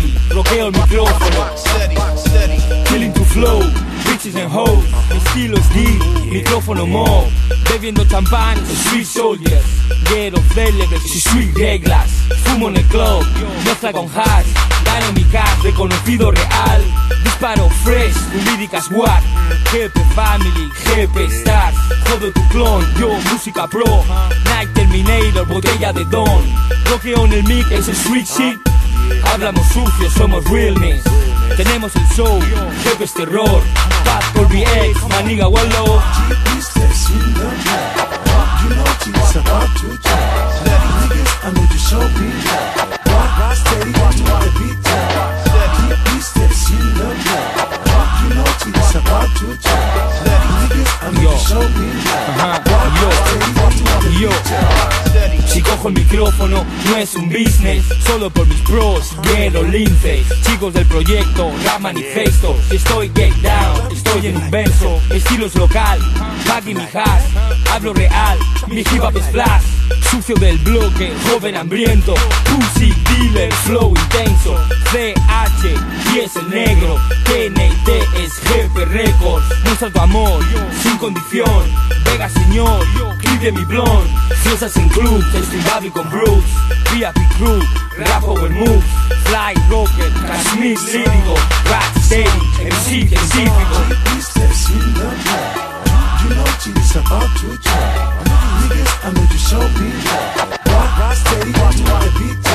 Rocksteady, bloqueo el micrófono. Killing to flow, bitches and hoes. Mi estilo es deep, micrófono mob. Bebiendo champán, sweet soldiers. Quiero célebres y sweet reglas. Fumo en el club, mezcla con hash. Gano mi cash, reconocido real. Disparo fresh, tu lírica es what. Jefe family, jefe stars. Jodo tu clon, yo música pro. Night Terminator, botella de Don. Bloqueo en el mic, es el sweet shit. Hablamos sucio, somos realness. Tenemos el show, jefe es terror. Fat por BX, maniga wallow. Si cojo el micrófono, no es un business. Solo por mis pros, quiero linces. Chicos del proyecto, rap manifesto. Estoy get down, estoy en un verso. Estilo es local, baggy mi hash. Hablo real, mi hip hop es flash. Sucio del bloque, joven hambriento. Pussy dealer, flow intenso. CH, 10 el negro. TNT es jefe récord. Muestra tu amor, sin condición. Vega señor, clip de mi blond. Fiestas en club, estoy baby con Bruce. VIP crew, rap over moves. Fly rocket, Kashmir lírico. Rocksteady, MC científico. It's about to try. Niggas, I know you show me. Rocksteady, watch me beat.